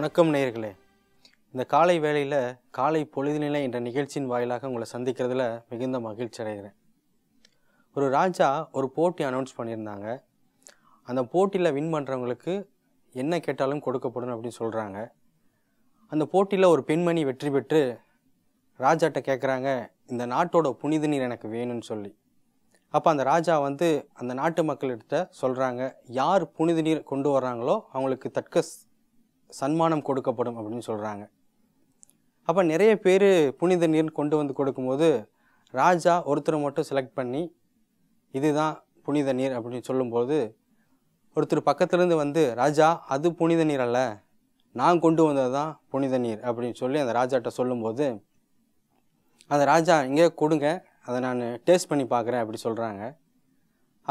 வணக்கம் நேயர்களே, இந்த காலை வேளையில் காலை பொழுதுநிலை என்ற நிகழ்ச்சியின் வாயிலாக உங்களை சந்திக்கிறதுல மிகுந்த மகிழ்ச்சி அடைகிறேன். ஒரு ராஜா ஒரு போட்டி அனௌன்ஸ் பண்ணியிருந்தாங்க. அந்த போட்டியில் வின் பண்ணுறவங்களுக்கு என்ன கேட்டாலும் கொடுக்கப்படும் அப்படின்னு சொல்கிறாங்க. அந்த போட்டியில் ஒரு பெண்மணி வெற்றி பெற்று ராஜாட்ட கேட்குறாங்க, இந்த நாட்டோட புனித நீர் எனக்கு வேணும்னு சொல்லி. அப்போ அந்த ராஜா வந்து அந்த நாட்டு மக்கள்கிட்ட சொல்கிறாங்க, யார் புனித நீர் கொண்டு வர்றாங்களோ அவங்களுக்கு தக்க சன்மானம் கொடுக்கப்படும் அப்படின்னு சொல்கிறாங்க. அப்போ நிறைய பேர் புனித நீர் கொண்டு வந்து கொடுக்கும்போது ராஜா ஒருத்தரை மட்டும் செலக்ட் பண்ணி இதுதான் புனித நீர் அப்படின்னு சொல்லும்போது ஒருத்தர் பக்கத்துலேருந்து வந்து, ராஜா அது புனித நீர் அல்ல, நான் கொண்டு வந்தது தான் புனித நீர் அப்படின்னு சொல்லி அந்த ராஜாட்ட சொல்லும்போது, அந்த ராஜா இங்கே கொடுங்க, அதை நான் டேஸ்ட் பண்ணி பார்க்குறேன் அப்படி சொல்கிறாங்க.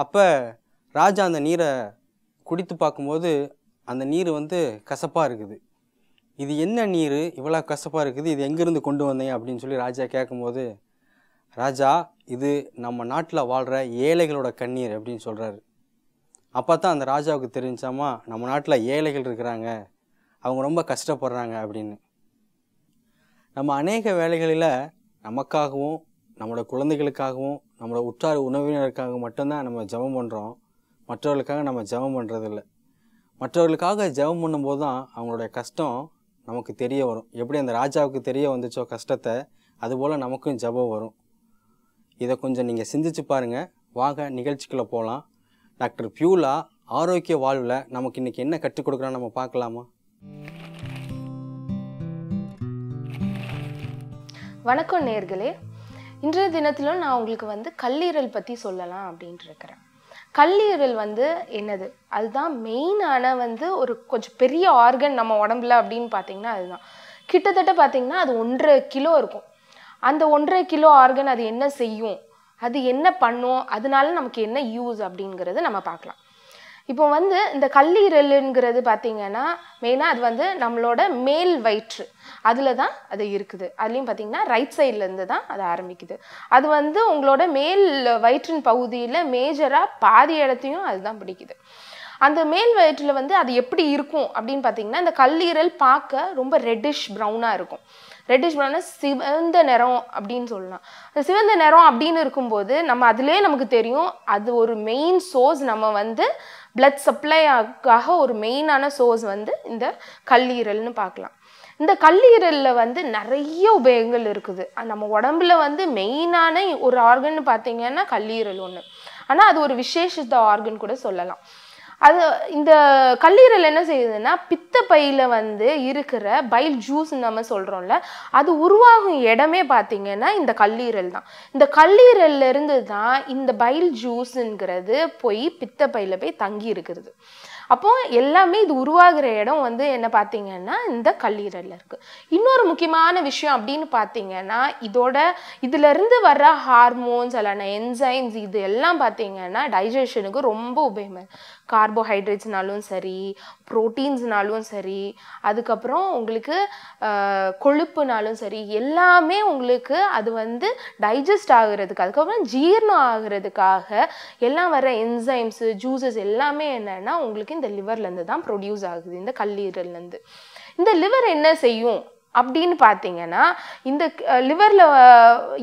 அப்போ ராஜா அந்த நீரை குடித்து பார்க்கும்போது அந்த நீர் வந்து கசப்பாக இருக்குது. இது என்ன நீர் இவ்வளோ கசப்பாக இருக்குது, இது எங்கேருந்து கொண்டு வந்தேன் அப்படின்னு சொல்லி ராஜா கேட்கும்போது, ராஜா இது நம்ம நாட்டில் வாழ்கிற ஏழைகளோட கண்ணீர் அப்படின்னு சொல்கிறாரு. அப்போ தான் அந்த ராஜாவுக்கு தெரிஞ்சாமா நம்ம நாட்டில் ஏழைகள் இருக்கிறாங்க, அவங்க ரொம்ப கஷ்டப்படுறாங்க அப்படின்னு. நம்ம அநேக வேலைகளில் நமக்காகவும் நம்மளோட குழந்தைகளுக்காகவும் நம்மளோட உற்றார் உறவினருக்காகவும் மட்டும்தான் நம்ம ஜெபம் பண்ணுறோம். மற்றவர்களுக்காக நம்ம ஜெபம் பண்ணுறதில்ல. மற்றவர்களுக்காக ஜெபம் பண்ணும்போது தான் அவங்களுடைய கஷ்டம் நமக்கு தெரிய வரும். எப்படி அந்த ராஜாவுக்கு தெரிய வந்துச்சோ கஷ்டத்தை, அதுபோல் நமக்கும் ஜெபம் வரும். இதை கொஞ்சம் நீங்கள் சிந்திச்சு பாருங்கள். வாங்க நிகழ்ச்சிக்குள்ளே போகலாம். டாக்டர் பியூலா ஆரோக்கிய வாழ்வில் நமக்கு இன்றைக்கி என்ன கற்றுக் கொடுக்குறான்னு நம்ம பார்க்கலாமா? வணக்கம் நேயர்களே, இன்றைய தினத்திலும் நான் உங்களுக்கு வந்து கல்லீரல் பற்றி சொல்லலாம் அப்படின்ட்டு இருக்கிறேன். கல்லீரல் வந்து என்னது, அதுதான் மெயினான வந்து ஒரு கொஞ்சம் பெரிய ஆர்கன் நம்ம உடம்புல அப்படின்னு பார்த்தீங்கன்னா அதுதான். கிட்டத்தட்ட பார்த்தீங்கன்னா அது 1.5 கிலோ இருக்கும். அந்த 1.5 கிலோ ஆர்கன் அது என்ன செய்யும், அது என்ன பண்ணும், அதனால நமக்கு என்ன யூஸ் அப்படிங்கிறது நம்ம பார்க்கலாம். இப்போ வந்து இந்த கல்லீரலுங்கிறது பார்த்திங்கன்னா மெயினாக அது வந்து நம்மளோட மேல் வயிற்று அதில் தான் அது இருக்குது. அதுலேயும் பார்த்திங்கன்னா ரைட் சைட்லேருந்து தான் அது ஆரம்பிக்குது. அது வந்து உங்களோட மேல் வயிற்றின் பகுதியில் மேஜராக பாதி இடத்தையும் அதுதான் பிடிக்குது. அந்த மேல் வயிற்றில் வந்து அது எப்படி இருக்கும் அப்படின்னு பார்த்திங்கன்னா, இந்த கல்லீரல் பார்க்க ரொம்ப ரெட்டிஷ் ப்ரௌனாக இருக்கும். ரெட்டிஷ் ப்ரௌனாக சிவந்த நிறம் அப்படின்னு சொல்லலாம். அந்த சிவந்த நிறம் அப்படின்னு இருக்கும்போது நம்ம அதுலேயே நமக்கு தெரியும் அது ஒரு மெயின் சோர்ஸ். நம்ம வந்து பிளட் சப்ளைக்காக ஒரு மெயினான சோர்ஸ் வந்து இந்த கல்லீரல்னு பார்க்கலாம். இந்த கல்லீரலில் வந்து நிறைய உபயோகங்கள் இருக்குது. நம்ம உடம்புல வந்து மெயினான ஒரு ஆர்கன் பார்த்திங்கன்னா கல்லீரல் ஒன்று. ஆனால் அது ஒரு விசேஷத்த ஆர்கன் கூட சொல்லலாம். அது இந்த கல்லீரல் என்ன செய்யுதுன்னா, பித்தப்பையில் வந்து இருக்கிற பைல் ஜூஸ் நம்ம சொல்கிறோம்ல, அது உருவாகும் இடமே பார்த்திங்கன்னா இந்த கல்லீரல் தான். இந்த கல்லீரல்லிருந்து தான் இந்த பைல் ஜூஸுங்கிறது போய் பித்தப்பையில் போய் தங்கி இருக்கிறது. அப்போது எல்லாமே இது உருவாகிற இடம் வந்து என்ன பார்த்திங்கன்னா இந்த கல்லீரலில் இருக்குது. இன்னொரு முக்கியமான விஷயம் அப்படின்னு பார்த்திங்கன்னா, இதிலிருந்து வர்ற ஹார்மோன்ஸ் அல்லனா என்சைம்ஸ் இது எல்லாம் பார்த்திங்கன்னா டைஜஷனுக்கு ரொம்ப உபயோகம். கார்போஹைட்ரேட்ஸ்னாலும் சரி, ப்ரோட்டீன்ஸ்னாலும் சரி, அதுக்கப்புறம் உங்களுக்கு கொழுப்புனாலும் சரி, எல்லாமே உங்களுக்கு அது வந்து டைஜஸ்ட் ஆகிறதுக்கு, அதுக்கப்புறம் ஜீரணம் ஆகிறதுக்காக எல்லாம் வர என்சைம்ஸு ஜூஸஸ் எல்லாமே என்னென்னா உங்களுக்கு இந்த லிவர்லேருந்து தான் ப்ரொடியூஸ் ஆகுது, இந்த கல்லீரல்லேருந்து. இந்த லிவர் என்ன செய்யும் அப்படின்னு பார்த்தீங்கன்னா, இந்த லிவரில்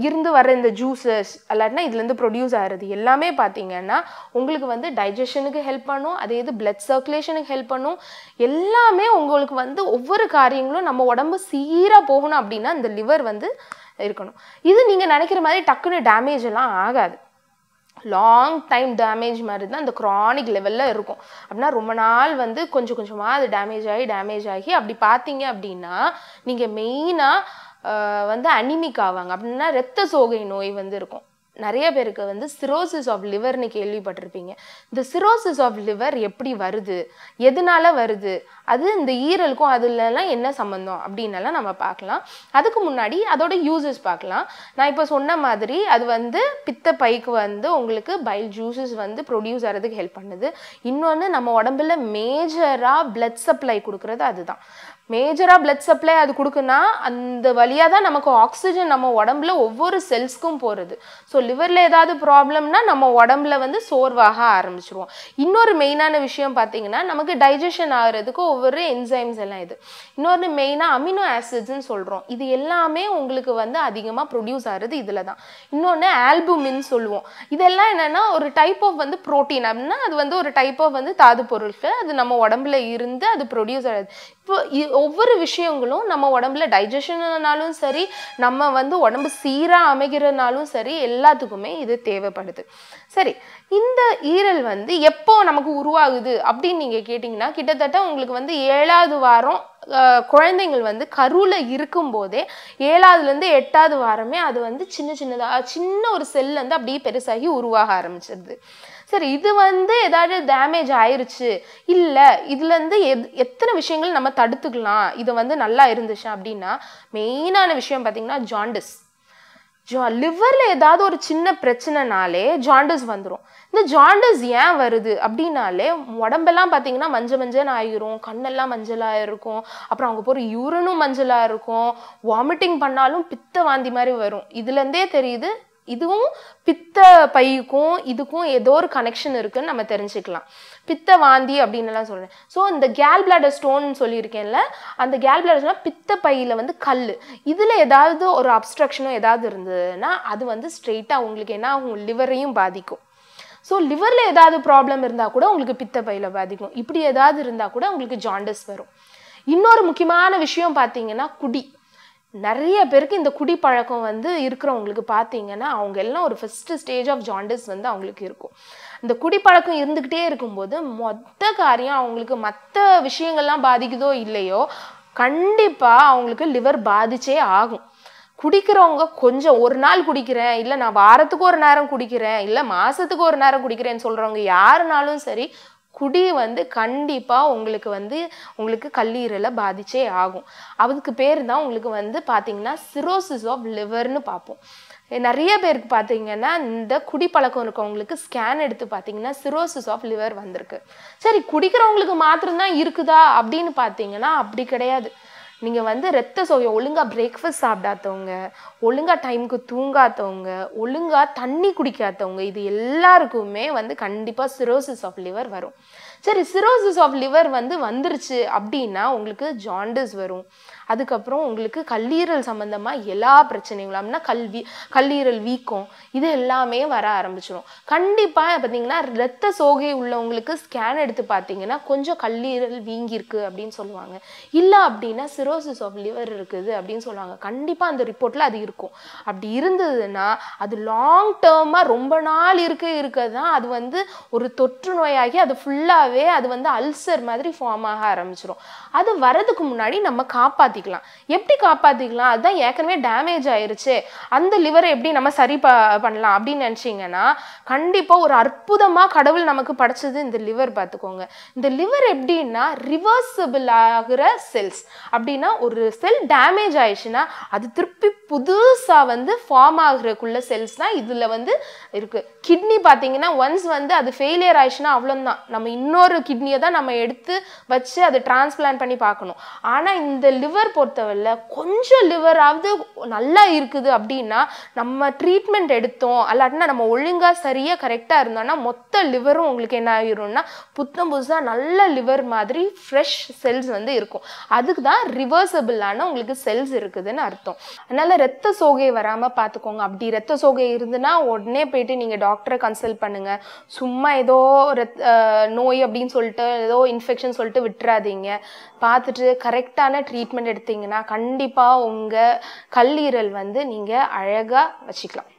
இருந்து வர இந்த ஜூஸஸ் இல்லாட்டினா இதுலேருந்து ப்ரொடியூஸ் ஆகிறது எல்லாமே பார்த்தீங்கன்னா உங்களுக்கு வந்து டைஜஷனுக்கு ஹெல்ப் பண்ணும். அதே இது பிளட் சர்க்குலேஷனுக்கு ஹெல்ப் பண்ணும். எல்லாமே உங்களுக்கு வந்து ஒவ்வொரு காரியங்களும் நம்ம உடம்பு சீராக போகணும் அப்படின்னா இந்த லிவர் வந்து இருக்கணும். இது நீங்கள் நினைக்கிற மாதிரி டக்குன்னு டேமேஜ் எல்லாம் ஆகாது. லாங் டைம் டேமேஜ் மாதிரி தான் இந்த க்ரானிக் லெவலில் இருக்கும். அப்படின்னா ரொம்ப நாள் வந்து கொஞ்சம் கொஞ்சமாக அது டேமேஜ் ஆகி அப்படி பார்த்தீங்க அப்படின்னா நீங்கள் மெயினாக வந்து அனிமிக் ஆவாங்க. அப்படின்னா இரத்த சோகை நோய் வந்து இருக்கும். நிறைய பேருக்கு வந்து சிரோசிஸ் ஆஃப் லிவர்னு கேள்விப்பட்டிருப்பீங்க. இந்த சிரோசிஸ் ஆஃப் லிவர் எப்படி வருது, எதனால வருது, அது இந்த ஈரலுக்கும் அதுலலாம் என்ன சம்மந்தம் அப்படின்னலாம் நம்ம பார்க்கலாம். அதுக்கு முன்னாடி அதோட யூசஸ் பார்க்கலாம். நான் இப்போ சொன்ன மாதிரி அது வந்து பித்த பைக்கு வந்து உங்களுக்கு பைல் ஜூஸஸ் வந்து ப்ரொடியூஸ் ஆகிறதுக்கு ஹெல்ப் பண்ணுது. இன்னொன்று நம்ம உடம்புல மேஜராக பிளட் சப்ளை கொடுக்குறது அதுதான். major blood supply அது குடுக்குனா அந்த வழியா தான் நமக்கு ஆக்ஸிஜன் நம்ம உடம்பல ஒவ்வொரு செல்ஸ்க்கும் போறது சோ liverல ஏதாவது ப்ராப்ளம்னா நம்ம உடம்பல வந்து சோர்வாக ஆரம்பிச்சிருவோம் இன்னொரு மெயினான விஷயம் பாத்தீங்கன்னா நமக்கு டைஜஷன் ஆகிறதுக்கு ஒவ்வொரு என்சைம்ஸ் எல்லாம் இது இன்னொரு மெயினா அமினோ acids ன்னு சொல்றோம் இது எல்லாமே உங்களுக்கு வந்து அதிகமா ப்ரொடியூஸ் ஆகிறது இதல தான் இன்னொரு ஆல்புமின் சொல்லுவோம் இதெல்லாம் என்னன்னா ஒரு டைப் ஆஃப் வந்து புரோட்டீன் அப்படினா அது வந்து ஒரு டைப் ஆஃப் வந்து தாது பொருட்கள் அது நம்ம உடம்பல இருந்து அது ப்ரொடியூஸ் ஆகிறது ஒவ்வொரு விஷயங்களும் நம்ம உடம்பல டைஜஷனாலும் சரி நம்ம வந்து உடம்பு சீரா அமைகிறனாலும் சரி எல்லாத்துக்குமே இது தேவைப்படுது சரி இந்த ஈரல் வந்து எப்போ நமக்கு உருவாகுது அப்படி நீங்க கேட்டிங்கனா கிட்டத்தட்ட உங்களுக்கு வந்து 7வது வாரம் குழந்தைகள் வந்து கருவுல இருக்கும்போதே 7வதுல இருந்து 8வது வாரமே அது வந்து சின்ன ஒரு செல் வந்து அப்படியே பெருசாகி உருவாக ஆரம்பிச்சிடுது சரி இது வந்து ஏதாவது டேமேஜ் ஆயிருச்சு இல்ல இதுல இருந்து எத்தனை விஷயங்கள் நம்ம தடுத்துக்கலாம் இது வந்து நல்லா இருந்துச்சு அப்படினா மெயினான விஷயம் பாத்தீங்கன்னா ஜாண்டிஸ் liverல ஏதாவது ஒரு சின்ன பிரச்சனைனாலே ஜாண்டிஸ் வந்துரும் இந்த ஜாண்டிஸ் ஏன் வருது அப்படினாலே உடம்பெல்லாம் பாத்தீங்கன்னா மஞ்சள் மஞ்சள் ஆயிரும் கண்ணெல்லாம் மஞ்சளா இருக்கும் அப்புறம் அங்க போற யூரினும் மஞ்சளா இருக்கும் வாமிட்டிங் பண்ணாலும் பித்த வாந்தி மாதிரி வரும் இதுல இருந்தே தெரியுது இதுவும் பித்த பைக்கும் இதுக்கும் ஏதோ ஒரு கனெக்ஷன் இருக்குன்னு நம்ம தெரிஞ்சிக்கலாம் பித்த வாந்தி அப்படினலாம் சொல்றேன் சோ இந்த gall bladder stone சொல்லி இருக்கேன்ல அந்த gall bladderனா பித்த பையில வந்து கல்லு இதுல ஏதாவது ஒரு obstruction ஏதாவது இருந்ததுனா அது வந்து ஸ்ட்ரைட்டா உங்களுக்கு என்ன ஆகும் liverரையும் பாதிக்கும் So, liverல ஏதாவது problem இருந்தா கூட உங்களுக்கு பித்த பையில பாதிக்கும் இப்படி ஏதாவது இருந்தா கூட உங்களுக்கு jaundice வரும் இன்னொரு முக்கியமான விஷயம் பாத்தீங்கன்னா குடி நிறைய பேருக்கு இந்த குடி பழக்கம் வந்து இருக்குறவங்களுக்கு பாத்தீங்கன்னா அவங்க எல்லாம் ஒரு ஃபர்ஸ்ட் ஸ்டேஜ் ஆஃப் ஜாண்டிஸ் வந்து அவங்களுக்கு இருக்கும் இந்த குடி பழக்கம் இருந்துக்கிட்டே இருக்கும்போது மொத்த காரியம் அவங்களுக்கு மத்த விஷயங்கள்லாம் பாதிக்குதோ இல்லையோ கண்டிப்பா அவங்களுக்கு liver பாதிச்சே ஆகும் குடிக்குறவங்க கொஞ்சம் ஒரு நாள் குடிக்கிறேன் இல்ல நான் வாரத்துக்கு ஒரு நேரம் குடிக்கிறேன் இல்ல மாசத்துக்கு ஒரு நேரம் குடிக்கிறேன்னு சொல்றவங்க யாருனாலும் சரி குடி வந்து கண்டிப்பா உங்களுக்கு கல்லீரல பாதிச்சே ஆகும் அதுக்கு பேரு தான் உங்களுக்கு வந்து பாத்தீங்கன்னா cirrhosis of liver னு பாப்போம் நிறைய பேருக்கு பாத்தீங்கன்னா இந்த குடி பழக்கம் இருக்கவங்களுக்கு ஸ்கேன் எடுத்து பாத்தீங்கன்னா cirrhosis of liver வந்திருக்கு சரி குடிக்குறவங்களுக்கு மட்டும் தான் இருக்குதா அப்படினு பாத்தீங்கன்னா அப்படி கிடையாது நீங்க வந்து இரத்த சோகை ஒழுங்கா பிரேக்பாஸ்ட் சாப்பிடாதவங்க ஒழுங்கா டைம்க்கு தூங்காதவங்க ஒழுங்கா தண்ணி குடிக்காதவங்க இது எல்லாருக்குமே வந்து கண்டிப்பா cirrhosis of liver வரும் சரி cirrhosis of liver வந்து வந்திருச்சு அப்படினா உங்களுக்கு jaundice வரும் அதுக்கு அப்புறம் உங்களுக்கு கல்லீரல் சம்பந்தமா எல்லா பிரச்சனைகளும் அப்படினா கல்லீரல் வீக்கம் இது எல்லாமே வர ஆரம்பிச்சிரும் கண்டிப்பா பாத்தீங்கன்னா இரத்த சோகை உள்ளவங்களுக்கு ஸ்கேன் எடுத்து பாத்தீங்கன்னா கொஞ்சம் கல்லீரல் வீங்கி இருக்கு அப்படினு சொல்வாங்க இல்ல அப்படினா cirrhosis of liver இருக்குது அப்படினு சொல்வாங்க கண்டிப்பா அந்த ரிப்போர்ட்ல அது இருக்கும் அப்படி இருந்ததுனா அது லாங் டர்மா ரொம்ப நாள் இருக்கதான் அது வந்து ஒரு தொற்று நோயாகி அது ஃபுல்லாவே அது வந்து அல்சர் மாதிரி ஃபார்ம் ஆக ஆரம்பிச்சிரும் அது வரதுக்கு முன்னாடி நம்ம காப்பாத்திக்கலாம் எப்படி காப்பாத்திக்கலாம் அதான் ஏற்கனவே டேமேஜ் ஆயிருச்சு அந்த லிவரை எப்படி நம்ம சரி பண்ணலாம் அப்படி நினைச்சீங்கனா கண்டிப்பா ஒரு அற்புதமா கடவுள் நமக்கு படைச்சது இந்த லிவர் பாத்துக்கோங்க இந்த லிவர் எப்படினா ரிவர்சிபிள் ஆகுற செல்ஸ் அப்படினா ஒரு செல் டேமேஜ் ஆயிடுச்சுனா அது திருப்பி புதுசா வந்து ஃபார்ம் ஆகுறக்குள்ள செல்ஸ் தான் இதுல வந்து இருக்கு கிட்னி பாத்தீங்கன்னா ஒன்ஸ் வந்து அது ஃபெயிலியர் ஆயிடுச்சுனா அவ்வளவுதான் நம்ம இன்னொரு கிட்னியை தான் நம்ம எடுத்து வச்சு அதை டிரான்ஸ்பிளான்ட் பண்ணி பார்க்கணும் ஆனா இந்த liver பொறுத்தவல்ல கொஞ்சம் liver ஆவது நல்லா இருக்குது அப்படினா நம்ம ட்ரீட்மென்ட் எடுத்தோம் அல்லாட்டனா நம்ம ஒழுங்கா சரியா கரெக்ட்டா இருந்தோம்னா மொத்த liverம் உங்களுக்கு என்ன ஆயிரும்னா புத்தம் புதுசா நல்ல liver மாதிரி ஃப்ரெஷ் செல்ஸ் வந்து இருக்கும் அதுக்கு தான் ரிவர்சிபிளான உங்களுக்கு செல்ஸ் இருக்குதுன்னு அர்த்தம் அதனால இரத்த சோகை வராம பாத்துக்கோங்க அப்படி இரத்த சோகை இருந்துனா உடனே போய் நீங்க டாக்டரை கன்சல்ட் பண்ணுங்க சும்மா ஏதோ நோய் அப்படினு சொல்லிட்டு ஏதோ இன்ஃபெக்ஷன் சொல்லிட்டு விட்டுறாதீங்க பாத்துட்டு கரெக்ட்டான ட்ரீட்மென்ட் எடுத்தீங்கனா கண்டிப்பா உங்க கல்லீரல் வந்து நீங்க அழகா வச்சிக்கலாம்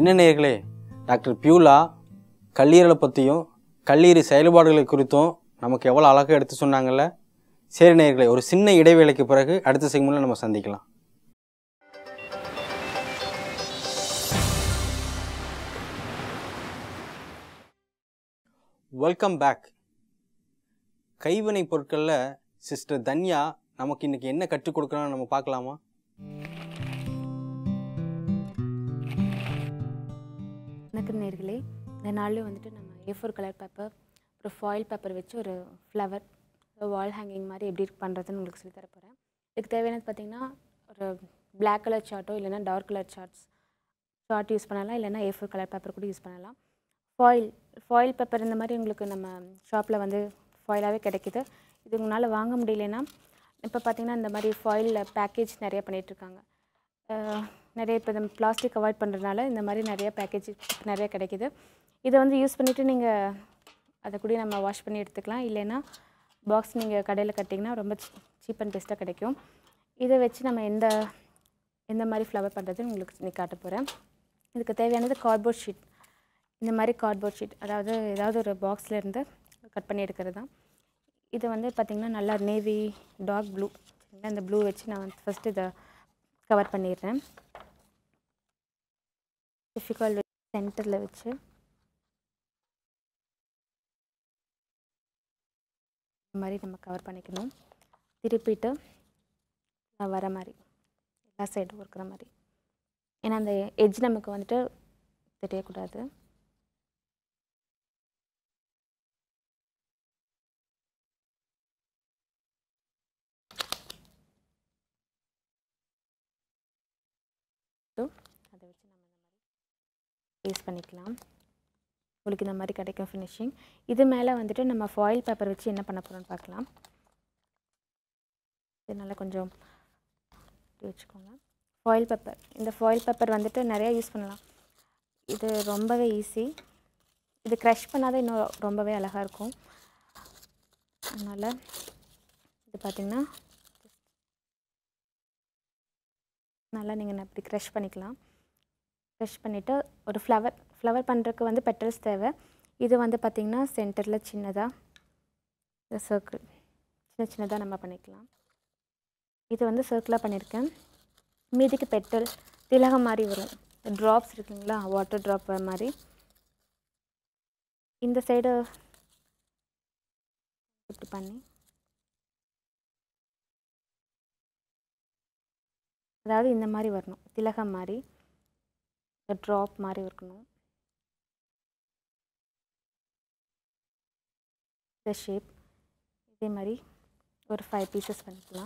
இன்னேர்களே டாக்டர் பியூலா கல்லீரலை பத்தியும் கல்லீரல் செயல்பாடுகளை குறித்தும் நமக்கு எவ்வளவு அழகா எடுத்து சொன்னாங்கல சரி நேயர்களே ஒரு சின்ன இடைவேளைக்கு பிறகு அடுத்த செக்மெண்ட்ல நம்ம சந்திக்கலாம் வெல்கம் பேக் கைவினை பொருட்கள்ல சிஸ்டர் தன்யா நமக்கு இன்னைக்கு என்ன கற்றுக் கொடுக்கறான்னு நம்ம பார்க்கலாமா வணக்கம் நேயர்களே இந்த நாள்ல வந்துட்டு நம்ம A4 colour paper foil paper with a flower, a wall hanging mari ebdi pandrathanu ungalku solli tharaporen. Idhukku thevaiyana pathina or black color chart o illana dark color charts chart use pannalam illana A4 color paper kuda use pannalam. Foil paper indha mari ungalku nama shop la vandu foil ave kedakidhu. Idhunala vaanga mudiyalena இப்ப பாத்தீங்கன்னா இந்த மாதிரி foil package நிறைய பண்ணிட்டு இருக்காங்க நிறைய இப்ப plastic avoid பண்றனால இந்த மாதிரி நிறைய package நிறைய கிடைக்குது இத வந்து யூஸ் பண்ணிட்டு நீங்க அத கூட நம்ம வாஷ் பண்ணி எடுத்துக்கலாம் இல்லனா box நீங்க கடையில கட்டினா ரொம்ப cheap and best-ஆ கிடைக்கும் இத வெச்சு நம்ம இந்த மாதிரி flower பண்றது உங்களுக்கு நான் காட்ட போறேன் இதுக்கு தேவையானது cardboard sheet இந்த மாதிரி cardboard sheet அதாவது ஏதாவது ஒரு box-ல இருந்து கட் பண்ணி எடுக்கிறது தான் இது வந்து பாத்தீங்கன்னா நல்ல நேவி டார்க் ப்ளூ சரிங்களா இந்த ப்ளூ வெச்சு நான் ஃபர்ஸ்ட் இத கவர் பண்ணிடுறேன் டிஃபிகல்ட் சென்டர்ல வெச்சு இந்த மாதிரி நம்ம கவர் பண்ணிக்கணும் திருப்பிட்டு வர மாதிரி எல்லா சைடு வர்ற மாதிரி ஏனா அந்த எட்ஜ் நமக்கு வந்துட்டு தெரிய கூடாது பேஸ்ட் பண்ணிக்கலாம் உங்களுக்கு இந்த மாதிரி கிடைக்கும் ஃபினிஷிங் இது மேல வந்துட்டு நம்ம foil paper வச்சு என்ன பண்ணப் போறோம்னு பார்க்கலாம் இதனால கொஞ்சம் வெச்சுக்கோங்க foil paper இந்த foil paper வந்துட்டு நிறைய யூஸ் பண்ணலாம் இது ரொம்பவே ஈஸி இது கிரஷ் பண்ணாத இன்னும் ரொம்பவே அழகா இருக்கும் அதனால இது பாத்தீங்கன்னா நல்லா நீங்க அப்படி கிரஷ் பண்ணிக்கலாம் Fresh பண்ணிட்டு ஒரு flower பண்றதுக்கு வந்து petals தேவை இது வந்து பாத்தீங்கன்னா சென்டர்ல சின்னதா இந்த circle சின்னதா நம்ம பண்ணிக்கலாம் இது வந்து circle-ஆ பண்ணிருக்கேன் மீதிக்கு petal திலகம் மாதிரி வரும் drops இருக்குங்களா water drop மாதிரி இந்த சைடு இப்படி பண்ணி அதாவது இந்த மாதிரி வரணும் திலகம் மாதிரி The drop मारे वर्कनो, the shape इधे मरी और 5 pieces बनता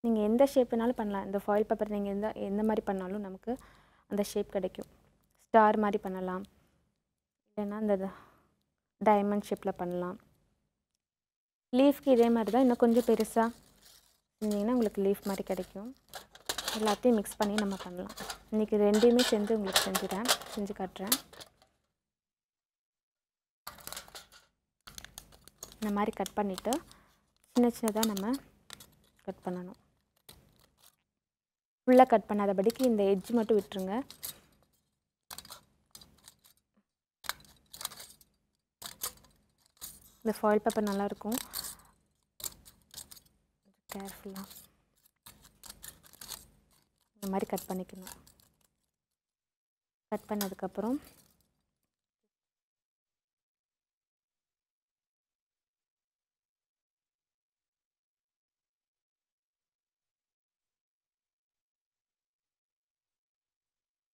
निंगे इंदा shape नाल पन्ना इंदा foil paper निंगे इंदा मरी पन्ना लो नमक इंदा shape करेक्यो star मारी पन्ना लाम लेना इंदा diamond shape ला पन्ना Leaf की இதே மாதிரி தான் இன்னும் கொஞ்சம் பெருசா செஞ்சீங்கன்னா உங்களுக்கு leaf மாதிரி கிடைக்கும். எல்லாத்தையும் mix பண்ணி நம்ம பண்ணலாம். இன்னைக்கு ரெண்டையுமே சேர்த்து உங்களுக்கு செஞ்சு காட்டுறேன். இந்த மாதிரி கட் பண்ணிட்டு சின்ன சின்னதா நம்ம கட் பண்ணனும். ஃபுல்லா கட் பண்ணாதபடிக்கு இந்த edge மட்டும் விட்டுருங்க. இந்த foil paper நல்லா இருக்கும். Careful-ஆ இந்த மாதிரி கட் பண்ணிக்கணும் கட் பண்ணதுக்கு அப்புறம்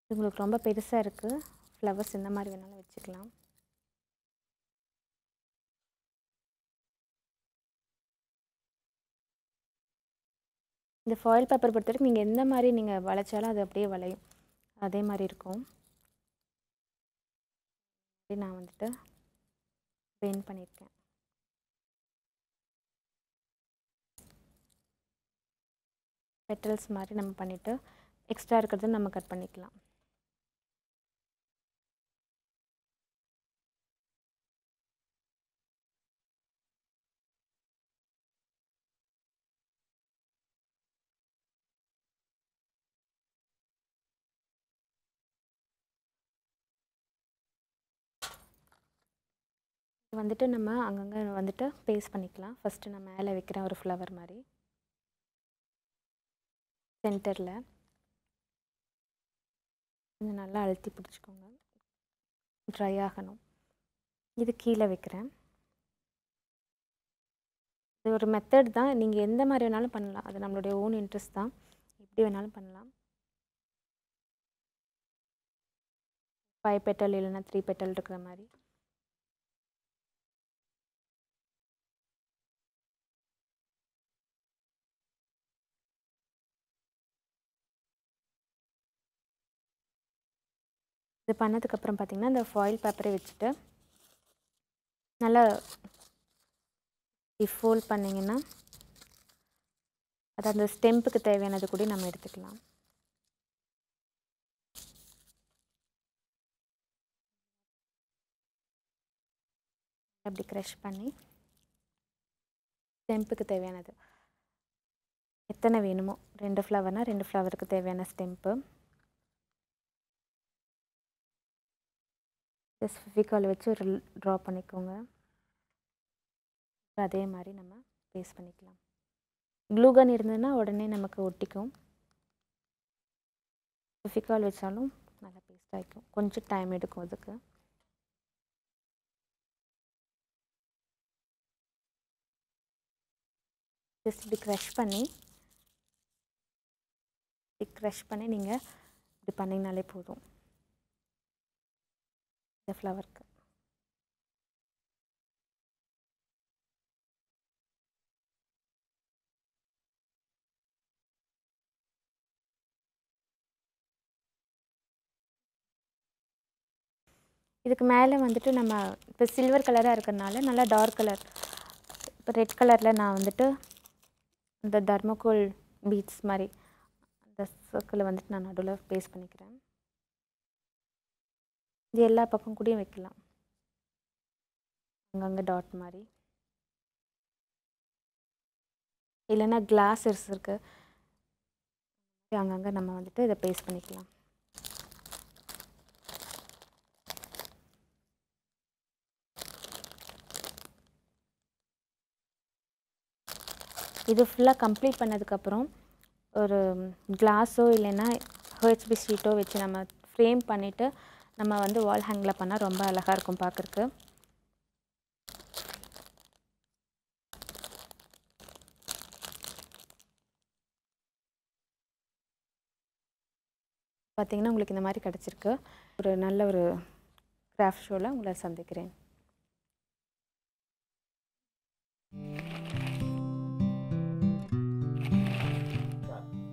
உங்களுக்கு ரொம்ப பெருசா இருக்கு flowers இந்த மாதிரி வேணாலும் வெச்சுக்கலாம் இந்த foil paper பொறுத்தருக்கு நீங்க என்ன மாதிரி நீங்க வளைச்சாலும் அது அப்படியே வளையும் அதே மாதிரி இருக்கும் இதை நான் வந்துட்டு பெயிண்ட் பண்ணிருக்கேன் petals மாதிரி நம்ம பண்ணிட்டு எக்ஸ்ட்ரா இருக்குறத நம்ம கட் பண்ணிக்கலாம் வந்துட்டு நம்ம அங்கங்க வந்துட்டு பேஸ்ட் பண்ணிக்கலாம் ஃபர்ஸ்ட் நான் மேலே வைக்கிற ஒரு ஃப்ளவர் மாதிரி சென்டர்ல இது நல்லா அழுத்தி பிடிச்சுக்கோங்க ட்ரை ஆகணும் இது கீழ வைக்கிறேன் இது ஒரு மெத்தட் தான் நீங்க எந்த மாதிரி வேணாலும் பண்ணலாம் அது நம்மளுடைய own interest தான் எப்படி வேணாலும் பண்ணலாம். 5 petal இல்லைனா 3 petal இருக்கிற மாதிரி. இது பண்ணதுக்கு அப்புறம் பாத்தீங்கன்னா இந்த foil paper-ஐ வச்சிட்டு நல்லா fold பண்ணீங்கன்னா அது அந்த ஸ்டெம்புக்கு தேவையானது கூட நம்ம எடுத்துக்கலாம். அப்படி கிரஷ் பண்ணி ஸ்டெம்புக்கு தேவையானது எத்தனை வேணுமோ, 2 ஃப்ளவர்னா 2 ஃப்ளவருக்கு தேவையான ஸ்டெம்பு ஸ்பெசிஃபிக்காக வச்சு ஒரு ட்ரா பண்ணிக்கோங்க. அதே மாதிரி நம்ம பேஸ்ட் பண்ணிக்கலாம். க்ளூகன் இருந்ததுன்னா உடனே நமக்கு ஒட்டிக்கும், ஸ்பெசிஃபிக்காக வச்சாலும் நல்லா பேஸ்ட் ஆகிக்கும். கொஞ்சம் டைம் எடுக்கும் அதுக்கு. ஜஸ்ட் இப்படி க்ரஷ் பண்ணி நீங்கள் இப்படி பண்ணிங்கனாலே போதும். இந்த ஃப்ளவருக்கு இதுக்கு மேலே வந்துட்டு நம்ம இப்போ சில்வர் கலராக இருக்கிறதுனால நல்லா டார்க் கலர், இப்போ ரெட் கலரில் நான் வந்துட்டு இந்த தர்மோகோல் பீட்ஸ் மாதிரி அந்த சர்க்கிளை வந்துட்டு நான் நடுவில் பேஸ்ட் பண்ணிக்கிறேன். இது எல்லா பக்கம் கூடயும் வைக்கலாம், அங்கங்கே டாட் மாதிரி. இல்லைன்னா கிளாஸ் இருக்குது, அங்கங்கே நம்ம வந்துட்டு இதை பேஸ்ட் பண்ணிக்கலாம். இது ஃபுல்லாக கம்ப்ளீட் பண்ணதுக்கப்புறம் ஒரு கிளாஸோ இல்லைன்னா ஹெச்பி ஷீட்டோ வச்சு நம்ம ஃப்ரேம் பண்ணிவிட்டு நம்ம வந்து வால் ஹேங்கில் பண்ணால் ரொம்ப அழகாக இருக்கும் பார்க்குறக்கு. பார்த்திங்கன்னா உங்களுக்கு இந்த மாதிரி கிடச்சிருக்கு. ஒரு நல்ல ஒரு கிராஃப்ட் ஷோவில் உங்களை சந்திக்கிறேன்.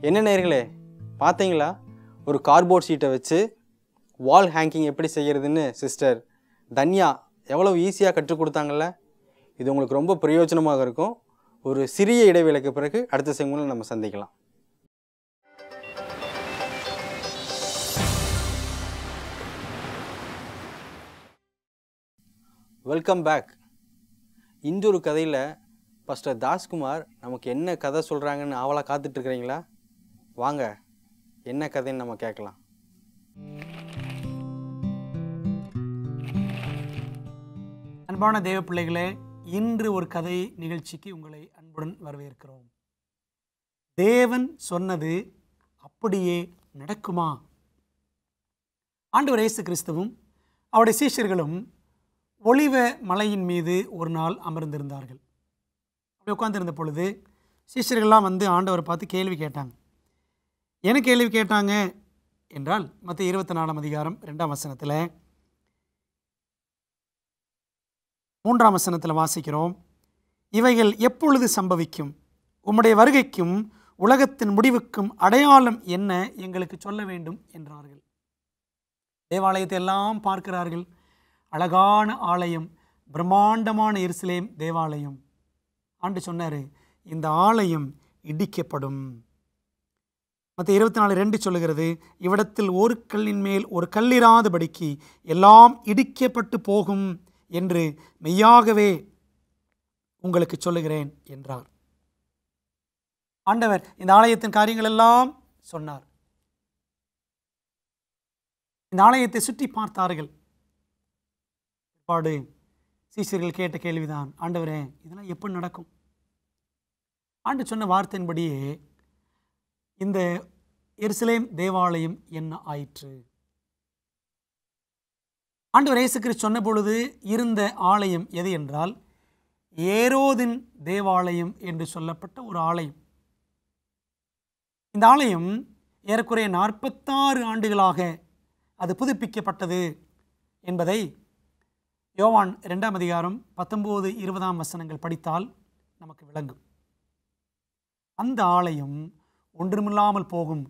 என்ன நேயர்களே, பார்த்தீங்களா ஒரு கார்ட்போர்ட் ஷீட்டை வச்சு வால் ஹேங்கிங் எப்படி செய்கிறதுன்னு சிஸ்டர் தன்யா எவ்வளோ ஈஸியாக கற்றுக் கொடுத்தாங்கல்ல. இது உங்களுக்கு ரொம்ப பிரயோஜனமாக இருக்கும். ஒரு சிறிய இடைவேளைக்கு பிறகு அடுத்த செங்கலில் நம்ம சந்திக்கலாம். Welcome back. இன்றொரு கதையில் ஃபஸ்ட்டு தாஸ்குமார் நமக்கு என்ன கதை சொல்கிறாங்கன்னு ஆவலாக காத்துட்ருக்குறீங்களா? வாங்க என்ன கதைன்னு நம்ம கேட்கலாம். அன்பான தேவ பிள்ளைகளே, இன்று ஒரு கதை நிகழ்ச்சிக்கு உங்களை அன்புடன் வரவேற்கிறோம். தேவன் சொன்னது அப்படியே நடக்குமா? ஆண்டவர் இயேசு கிறிஸ்துவும் அவருடைய சீஷர்களும் ஒலிவ மலையின் மீது ஒரு நாள் அமர்ந்திருந்தார்கள். அப்படி உட்கார்ந்திருந்த பொழுது சீஷர்கள்லாம் வந்து ஆண்டவரை பார்த்து கேள்வி கேட்டாங்க. என்ன கேள்வி கேட்டாங்க என்றால் மத்திய 24:2 3 வாசிக்கிறோம். இவைகள் எப்பொழுது சம்பவிக்கும்? உம்முடைய வருகைக்கும் உலகத்தின் முடிவுக்கும் அடையாளம் என்ன எங்களுக்கு சொல்ல வேண்டும் என்றார்கள். தேவாலயத்தை எல்லாம் பார்க்கிறார்கள். அழகான ஆலயம், பிரம்மாண்டமான எருசலேம் தேவாலயம். ஆண்டு சொன்னார், இந்த ஆலயம் இடிக்கப்படும். மத்திய 24:2 சொல்லுகிறது, இவ்விடத்தில் ஒரு கல்லின் மேல் ஒரு கல்லிராதபடிக்கு எல்லாம் இடிக்கப்பட்டு போகும் என்று மெய்யாகவே உங்களுக்கு சொல்லுகிறேன் என்றார். ஆண்டவர் இந்த ஆலயத்தின் காரியங்கள் எல்லாம் சொன்னார். இந்த ஆலயத்தை சுற்றி பார்த்தார்கள். பாடு சீஷர்கள் கேட்ட கேள்விதான், ஆண்டவரே இதெல்லாம் எப்படி நடக்கும்? ஆண்டு சொன்ன வார்த்தையின்படியே இந்த எருசலேம் தேவாலயம் என்ன ஆயிற்று? ஆண்டவர் இயேசு கிறிஸ்து சொன்ன பொழுது இருந்த ஆலயம் எது என்றால் ஏரோதின் தேவாலயம் என்று சொல்லப்பட்ட ஒரு ஆலயம். இந்த ஆலயம் ஏறக்குறைய 46 ஆண்டுகளாக அது புதுப்பிக்கப்பட்டது என்பதை யோவான் 2 அதிகாரம் 19, 20 வசனங்கள் படித்தால் நமக்கு விளங்கும். அந்த ஆலயம் ஒன்றுமில்லாமல் போகும்,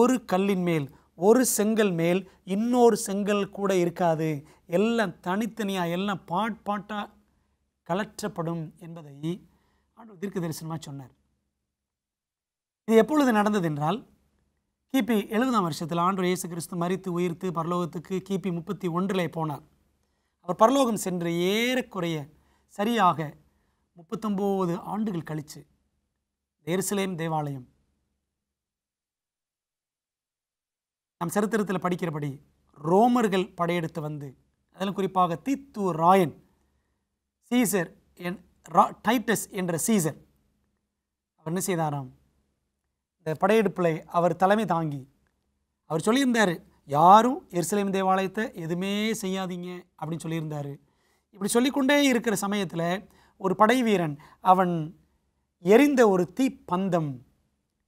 ஒரு கல்லின் மேல் ஒரு செங்கல் மேல் இன்னொரு செங்கல் கூட இருக்காது, எல்லாம் தனித்தனியாக எல்லாம் பாட்டாக கலற்றப்படும் என்பதை ஆண்டவர் தீர்க்க தரிசனமாக சொன்னார். இது எப்பொழுது நடந்தது என்றால் கிபி 70 ஆண்டவர் இயேசு கிறிஸ்து மரித்து உயிர்த்து பரலோகத்துக்கு கிபி 31 போனார். அவர் பரலோகம் சென்று ஏறக்குறைய சரியாக 39 ஆண்டுகள் கழித்து எருசலேம் தேவாலயம் நம் சரித்திரத்தில் படிக்கிறபடி ரோமர்கள் படையெடுத்து வந்து, அதில் குறிப்பாக தீத்து ராயன் சீசர் டைட்டஸ் என்ற சீசர் அவர் என்ன செய்தாராம், இந்த படையெடுப்பில் அவர் தலைமை தாங்கி அவர் சொல்லியிருந்தார், யாரும் எருசலேம் தேவாலயத்தை எதுவுமே செய்யாதீங்க அப்படின்னு சொல்லியிருந்தார். இப்படி சொல்லிக்கொண்டே இருக்கிற சமயத்தில் ஒரு படை வீரன் அவன் எரிந்த ஒரு தீ பந்தம்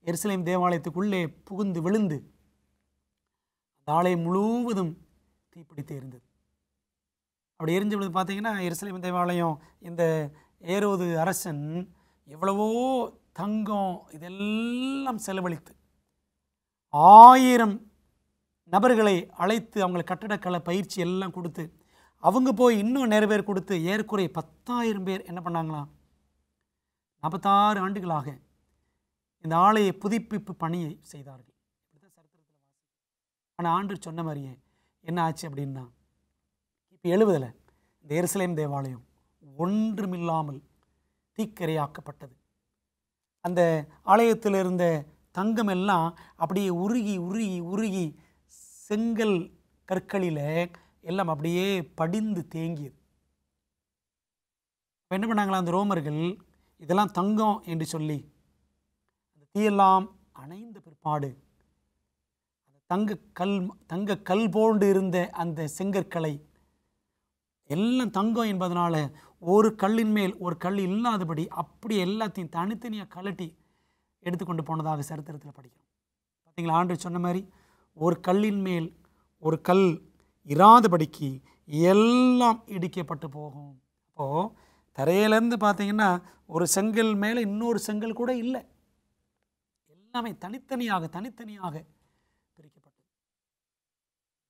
எருசலேம் தேவாலயத்துக்குள்ளே புகுந்து விழுந்து ஆலயம் முழுவதும் தீப்பிடித்து எரிந்தது. அப்படி எரிஞ்ச பொழுது பார்த்தீங்கன்னா எருசலேம் தேவாலயம் இந்த ஏரோது அரசன் எவ்வளவோ தங்கம் இதெல்லாம் செலவழித்து 1000 நபர்களை அழைத்து அவங்களை கட்டடக்கலை பயிற்சி எல்லாம் கொடுத்து அவங்க போய் இன்னும் நிறைய பேர் கொடுத்து ஏறக்குறைய 10,000 பேர் என்ன பண்ணாங்களாம், 46 ஆண்டுகளாக இந்த ஆலய புதுப்பிப்பு பணியை செய்தார்கள். ஆனால் ஆண்டவர் சொன்ன மாதிரியே என்ன ஆச்சு அப்படின்னா, இப்போ 70 இந்த எருசலேம் தேவாலயம் ஒன்றுமில்லாமல் தீக்கரையாக்கப்பட்டது. அந்த ஆலயத்தில் இருந்த தங்கம் எல்லாம் அப்படியே உருகி உருகி உருகி செங்கல் கற்களில் எல்லாம் அப்படியே படிந்து தேங்கியது. இப்போ என்ன பண்ணாங்களா அந்த ரோமர்கள், இதெல்லாம் தங்கம் என்று சொல்லி அந்த தீயெல்லாம் அணைந்த பிற்பாடு தங்க கல் போன்று இருந்த அந்த செங்கற்களை எல்லாம் தங்கம் என்பதனால ஒரு கல்லின் மேல் ஒரு கல் இல்லாதபடி அப்படி எல்லாத்தையும் தனித்தனியாக கலட்டி எடுத்துக்கொண்டு போனதாக சரித்திரத்தில் படிக்கிறோம். பார்த்தீங்களா, ஆண்டவர் சொன்ன மாதிரி ஒரு கல்லின் மேல் ஒரு கல் இராதபடிக்கு எல்லாம் இடிக்கப்பட்டு போகும். அப்போது தரையிலேருந்து பார்த்தீங்கன்னா ஒரு செங்கல் மேலே இன்னொரு செங்கல் கூட இல்லை, எல்லாமே தனித்தனியாக தனித்தனியாக பிரிக்கப்பட்டது.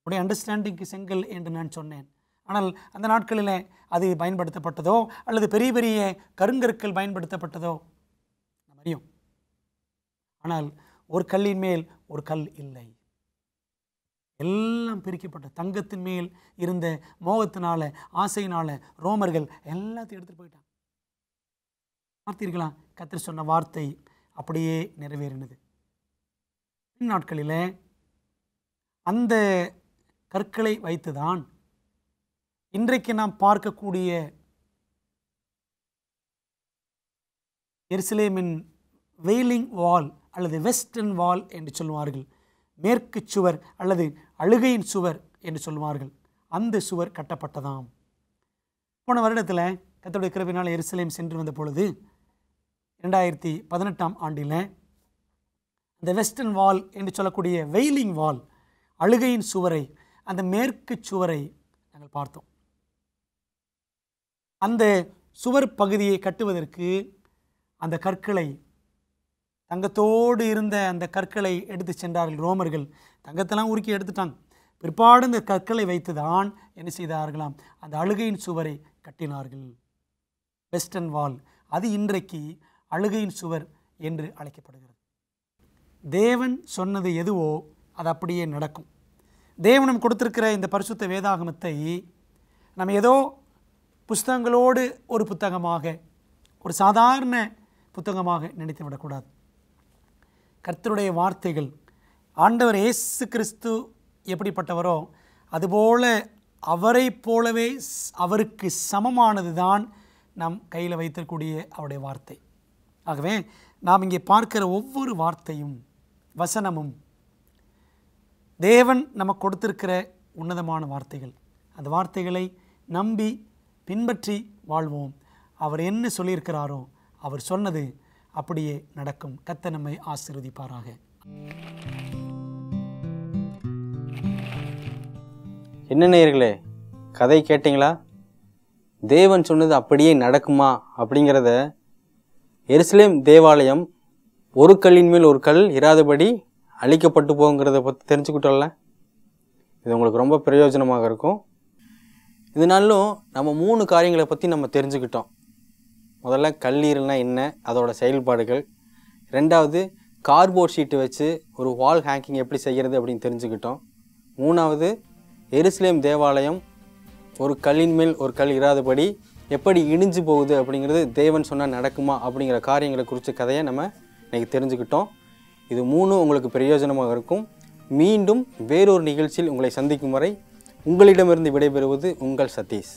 உடைய அண்டர்ஸ்டாண்டிங்க்கு செங்கல் என்று நான் சொன்னேன், ஆனால் அந்த நாட்களில் அது பயன்படுத்தப்பட்டதோ அல்லது பெரிய பெரிய கருங்கற்கள் பயன்படுத்தப்பட்டதோ நாம் அறியும். ஆனால் ஒரு கல்லின் மேல் ஒரு கல் இல்லை, எல்லாம் பிரிக்கப்பட்ட தங்கத்தின் மேல் இருந்த மோகத்தினால ஆசையினால ரோமர்கள் எல்லாத்தையும் எடுத்துகிட்டு போயிட்டாங்க. பார்த்தீர்களா, கர்த்தர் சொன்ன வார்த்தை அப்படியே நிறைவேறினது. நாட்களில் அந்த கற்களை வைத்துதான் இன்றைக்கு நாம் பார்க்கக்கூடிய எருசலேமின் வெயிலிங் வால் அல்லது வெஸ்டர்ன் வால் என்று சொல்வார்கள், மேற்கு சுவர் அல்லது அழுகையின் சுவர் என்று சொல்வார்கள், அந்த சுவர் கட்டப்பட்டதாம். போன வருடத்தில் கர்த்தருடைய கிருபையினால் எருசலேம் சென்று வந்த பொழுது 2018 ஆண்டில் இந்த வெஸ்டர்ன் வால் என்று சொல்லக்கூடிய வெயிலிங் வால் அழுகையின் சுவரை, அந்த மேற்கு சுவரை நாங்கள் பார்த்தோம். அந்த சுவர் பகுதியை கட்டுவதற்கு அந்த கற்களை தங்கத்தோடு இருந்த அந்த கற்களை எடுத்து சென்றார்கள் ரோமர்கள். தங்கத்தெல்லாம் உருக்கி எடுத்துட்டாங்க, பிற்பாடு இந்த கற்களை வைத்து தான் என்ன செய்தார்களாம், அந்த அழுகையின் சுவரை கட்டினார்கள். வெஸ்டர்ன் வால் அது இன்றைக்கு அழுகையின் சுவர் என்று அழைக்கப்படுகிறது. தேவன் சொன்னது எதுவோ அது அப்படியே நடக்கும். தேவனும் கொடுத்திருக்கிற இந்த பரிசுத்த வேதாகமத்தை நம்ம ஏதோ புஸ்தகங்களோடு ஒரு புத்தகமாக ஒரு சாதாரண புத்தகமாக நினைத்து விடக்கூடாது. கர்த்தருடைய வார்த்தைகள் ஆண்டவர் இயேசு கிறிஸ்து எப்படிப்பட்டவரோ அதுபோல அவரை போலவே அவருக்கு சமமானது தான் நாம் கையில் வைத்திருக்கூடிய அவருடைய வார்த்தை. ஆகவே நாம் இங்கே பார்க்கிற ஒவ்வொரு வார்த்தையும் வசனமும் தேவன் நமக்கு கொடுத்திருக்கிற உன்னதமான வார்த்தைகள். அந்த வார்த்தைகளை நம்பி பின்பற்றி வாழ்வோம். அவர் என்ன சொல்லியிருக்கிறாரோ அவர் சொன்னது அப்படியே நடக்கும். கர்த்தர் நம்மை ஆசீர்வதிப்பாராக. என்ன நேயர்களே, கதை கேட்டிங்களா? தேவன் சொன்னது அப்படியே நடக்குமா அப்படிங்கிறத எருசலேம் தேவாலயம் ஒரு கல்லின் மேல் ஒரு கல் இராதபடி அழிக்கப்பட்டு போங்கிறத பற்றி தெரிஞ்சுக்கிட்டோம்ல. இது உங்களுக்கு ரொம்ப பிரயோஜனமாக இருக்கும். இதனாலும் நம்ம 3 காரியங்களை பற்றி நம்ம தெரிஞ்சுக்கிட்டோம். முதல்ல கல்லீரல்னா என்ன, அதோட செயல்பாடுகள். 2வது, கார்போர்ட் ஷீட்டு வச்சு ஒரு வால் ஹேங்கிங் எப்படி செய்கிறது அப்படின்னு தெரிஞ்சுக்கிட்டோம். 3வது, எருசலேம் தேவாலயம் ஒரு கல்லின் மேல் ஒரு கல் இராதபடி எப்படி இடிஞ்சு போகுது அப்படிங்கிறது தேவன் சொன்னால் நடக்குமா அப்படிங்கிற காரியங்களை குறித்த கதையை நம்ம இன்றைக்கி தெரிஞ்சுக்கிட்டோம். இது 3 உங்களுக்கு பிரயோஜனமாக இருக்கும். மீண்டும் வேறொரு நிகழ்ச்சியில் உங்களை சந்திக்கும் வரை உங்களிடமிருந்து விடைபெறுவது உங்கள் சதீஷ்.